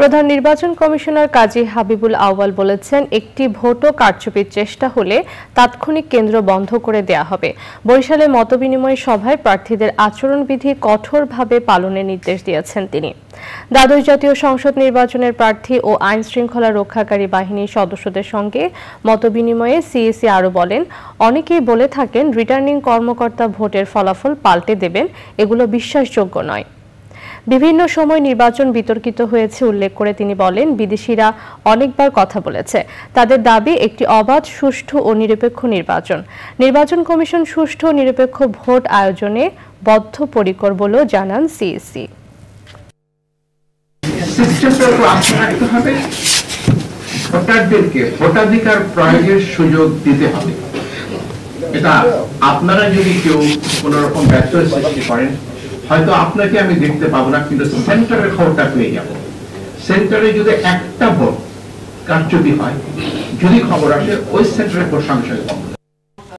প্রধান নির্বাচন কমিশনার কাজী হাবিবুল আউয়াল বলেছেন, একটি ভোটও কারচুপির চেষ্টা হলে তাৎক্ষণিক কেন্দ্র বন্ধ করে দেয়া হবে। বরিশালে মতবিনিময় সভায় প্রার্থীদের আচরণবিধি কঠোরভাবে পালনের নির্দেশ দিয়েছেন তিনি। দ্বাদশ জাতীয় সংসদ নির্বাচনের প্রার্থী ও আইন শৃঙ্খলা রক্ষাকারী বাহিনীর সদস্যদের সঙ্গে মতবিনিময়ে সিইসি আরও বলেন, অনেকেই বলে থাকেন রিটার্নিং কর্মকর্তা ভোটের ফলাফল পাল্টে দেবেন, এগুলো বিশ্বাসযোগ্য নয়। বিভিন্ন সময় নির্বাচন বিতর্কিত হয়েছে উল্লেখ করে তিনি বলেন, বিদেশিরা অনেকবার কথা বলেছে, তাদের দাবি একটি অবাধ, সুষ্ঠু ও নিরপেক্ষ নির্বাচন। নির্বাচন কমিশন সুষ্ঠু ও নিরপেক্ষ ভোট আয়োজনে বদ্ধপরিকর বলেও জানান সিইসি। ভোটারদেরকে ভোটাধিকার প্রয়োগের সুযোগ দিতে হবে। এটা আপনারা যদি কেউ কোন রকম ব্যত্যয় সৃষ্টি করেন, হয়তো আপনাকে আমি দেখতে পাবো না, কিন্তু সেন্টারের খবরটা পেয়ে যাব। সেন্টারে যদি একটা ভোট কারচুপি হয়, যদি খবর আসে, ওই সেন্টারের ভোট সঙ্গে সঙ্গে